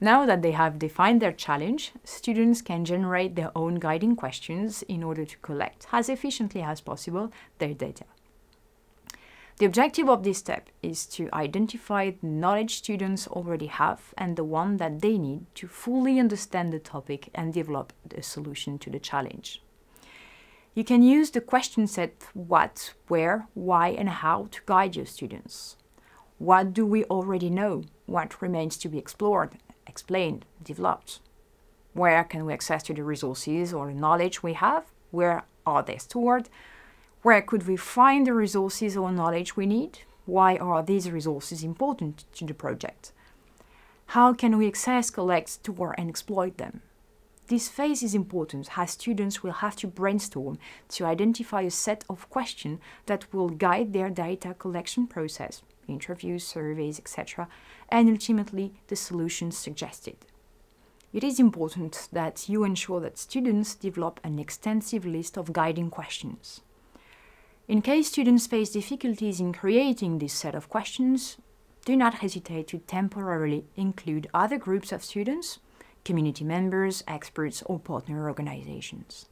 Now that they have defined their challenge, students can generate their own guiding questions in order to collect, as efficiently as possible, their data. The objective of this step is to identify the knowledge students already have and the one that they need to fully understand the topic and develop a solution to the challenge. You can use the question set what, where, why, and how to guide your students. What do we already know? What remains to be explored, explained, developed? Where can we access to the resources or the knowledge we have? Where are they stored? Where could we find the resources or knowledge we need? Why are these resources important to the project? How can we access, collect, store, and exploit them? This phase is important as students will have to brainstorm to identify a set of questions that will guide their data collection process, interviews, surveys, etc., and ultimately the solutions suggested. It is important that you ensure that students develop an extensive list of guiding questions. In case students face difficulties in creating this set of questions, do not hesitate to temporarily include other groups of students, community members, experts, or partner organizations.